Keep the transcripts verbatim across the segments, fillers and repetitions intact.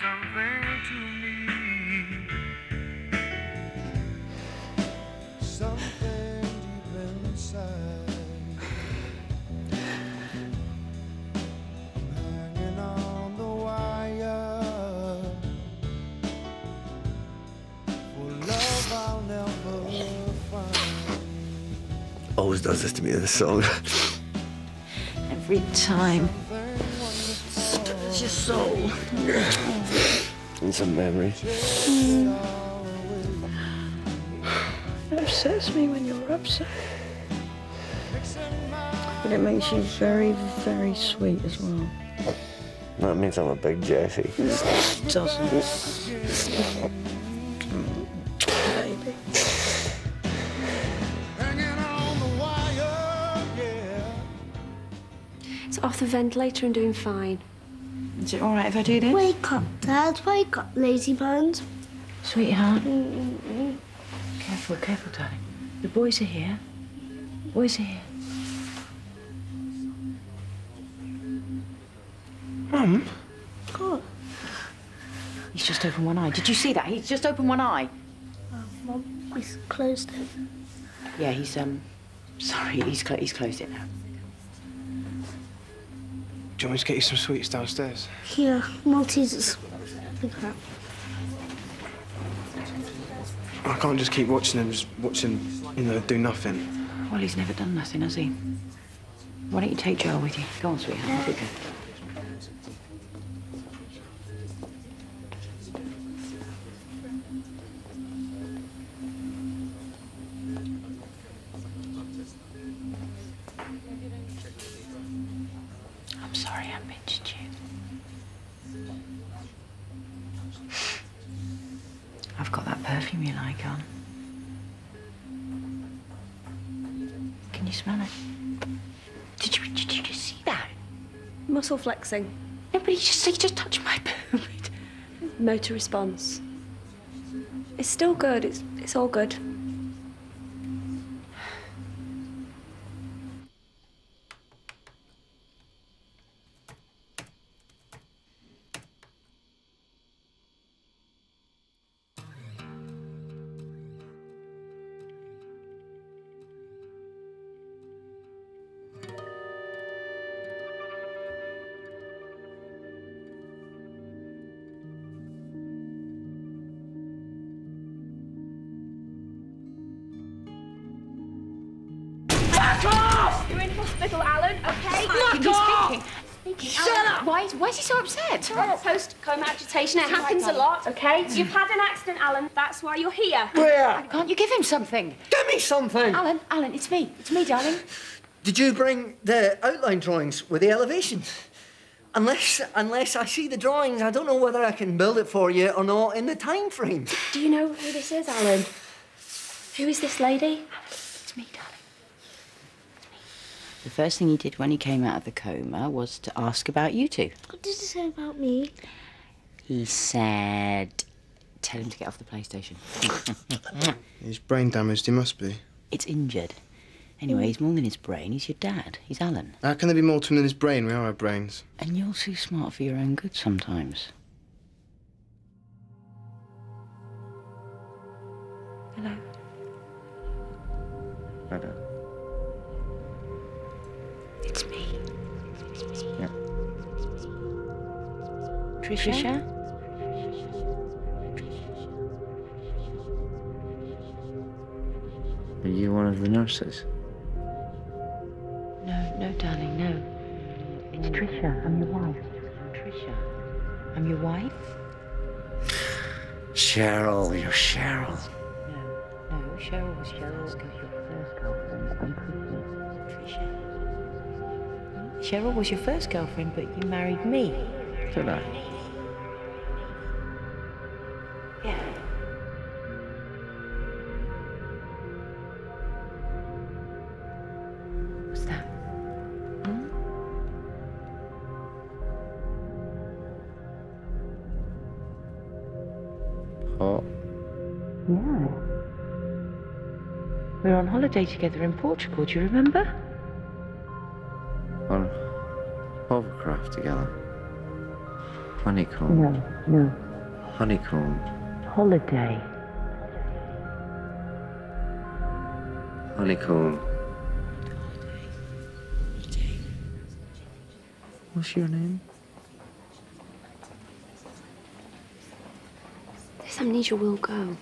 something to me. Something deep inside. I'm hanging on the wire. For love I'll never find. Always does this to me, this song. Every time. It's your soul. And some memory. Mm. It upsets me when you're upset. But it makes you very, very sweet as well. That means I'm a big Jessie. It doesn't. Baby. It's off the ventilator and doing fine. Is it all right if I do this? Wake up, Dad. Wake up, lazy bones. Sweetheart. Mm-hmm. Careful, careful, darling. The boys are here. The boys are here. Mum? God. He's just opened one eye. Did you see that? He's just opened one eye. Oh, Mum, he's closed it. Yeah, he's, um... Sorry, he's, cl he's closed it now. Do you want me to get you some sweets downstairs? Yeah, Maltesers. I can't just keep watching him, just watching, you know, do nothing. Well, he's never done nothing, has he? Why don't you take Joel with you? Go on, sweetheart. Yeah. Off we go. I've got that perfume you like on. Can you smell it? Did you, did you just see that? Muscle flexing. No, but he just, he just touched my boob. Motor response. It's still good. It's, it's all good. You're in hospital, Alan, okay? Knock off! Speaking. Speaking. Shut Alan, up! Why is, why is he so upset? Oh. Post-coma agitation, it happens a lot, okay? You've had an accident, Alan, that's why you're here. Where? Can't you give him something? Give me something! Alan, Alan, it's me. It's me, darling. Did you bring the outline drawings with the elevations? Unless, unless I see the drawings, I don't know whether I can build it for you or not in the time frame. Do you know who this is, Alan? Who is this lady? It's me, darling. The first thing he did when he came out of the coma was to ask about you two. What did he say about me? He said, tell him to get off the PlayStation. He's brain damaged, he must be. It's injured. Anyway, he's more than his brain, he's your dad. He's Alan. How can there be more to him than his brain? We are our brains. And you're too smart for your own good sometimes. Hello. Hello. It's me. Yeah. Tricia? Are you one of the nurses? No, no, darling, no. It's Tricia. I'm your wife. Tricia. I'm your wife? Cheryl, you're Cheryl. No, no, Cheryl was Cheryl's girlfriend. First girlfriend. Tricia. Cheryl was your first girlfriend, but you married me. Did I? Yeah. What's that? Hmm? Oh. Yeah. We were on holiday together in Portugal, do you remember? On a hovercraft together. Honeycomb. No, no. Honeycomb. Holiday. Honeycomb. What's your name? This amnesia will go.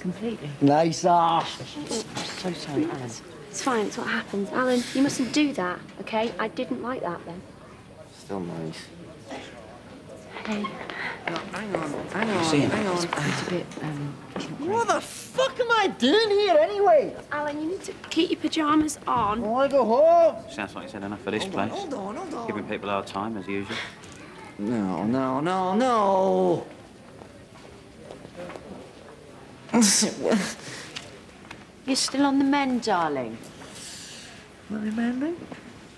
Completely. Nice ass. I'm so sorry, Alan. It's fine, it's what happens. Alan, you mustn't do that, okay? I didn't like that then. Still nice. Hey. No, hang on, hang on, hang on. Hang on. It's a bit, um, what the fuck am I doing here anyway? Alan, you need to keep your pyjamas on. I want to go home. Sounds like you said enough for this hold place. On, hold on, hold on. Giving people our time, as usual. No, no, no, no. You're still on the mend, darling. What are mending?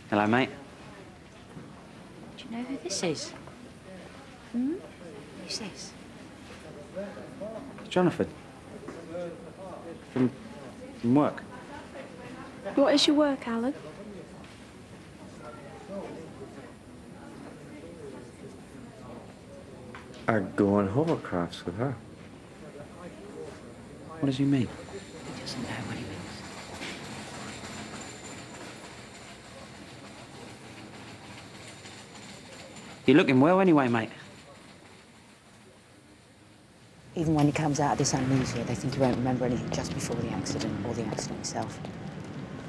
Hello, mate. Do you know who this is? Hmm? Who's this? Jonathan. From, from work. What is your work, Alan? I go on hovercrafts with her. What does he mean? He doesn't know what he means. You're looking well anyway, mate. Even when he comes out of this amnesia, they think he won't remember anything just before the accident or the accident itself.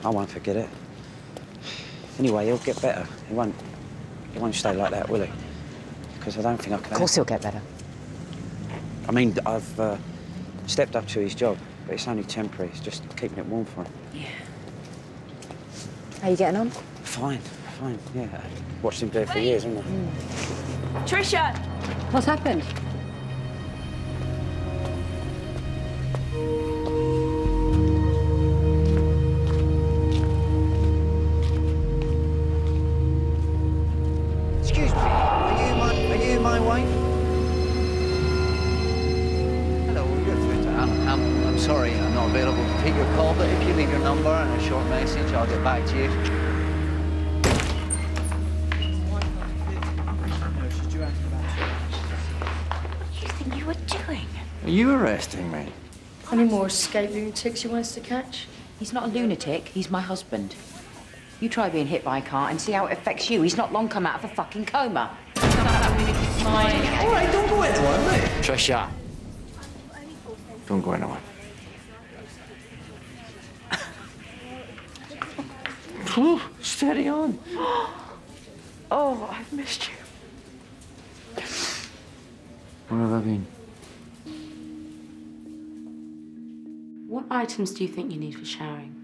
I won't forget it. Anyway, he'll get better. He won't, he won't stay like that, will he? Because I don't think I can... Of course he'll get better. I mean, I've uh, stepped up to his job, but it's only temporary. It's just keeping it warm for him. Yeah. How are you getting on? Fine, fine, yeah. Watched him do it for years, haven't I? Mm. Tricia! What's happened? Escape lunatics you want us to catch? He's not a lunatic, he's my husband. You try being hit by a car and see how it affects you. He's not long come out of a fucking coma. All right, don't go anywhere, mate. Tricia. Don't go anywhere. Ooh, steady on. Oh, I've missed you. Where have I been? What items do you think you need for showering?